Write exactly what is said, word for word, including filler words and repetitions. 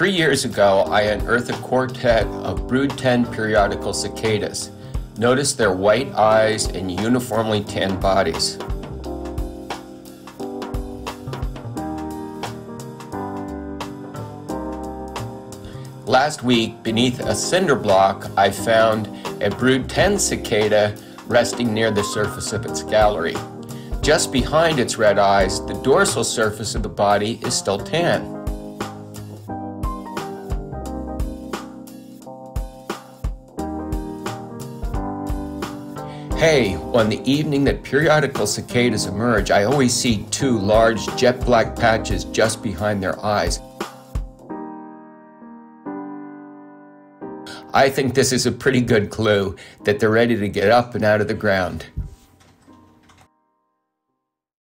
Three years ago, I unearthed a quartet of brood ten periodical cicadas. Notice their white eyes and uniformly tanned bodies. Last week, beneath a cinder block, I found a brood ten cicada resting near the surface of its gallery. Just behind its red eyes, the dorsal surface of the body is still tan. Hey, on the evening that periodical cicadas emerge, I always see two large jet black patches just behind their eyes. I think this is a pretty good clue that they're ready to get up and out of the ground.